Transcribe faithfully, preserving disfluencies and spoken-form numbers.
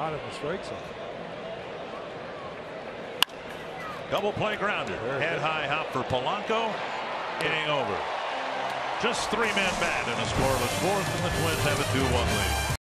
not in the strike zone. Double play grounder. Head high hop for Polanco. Inning over. Just three men bat in a scoreless fourth, and the Twins have a two one lead.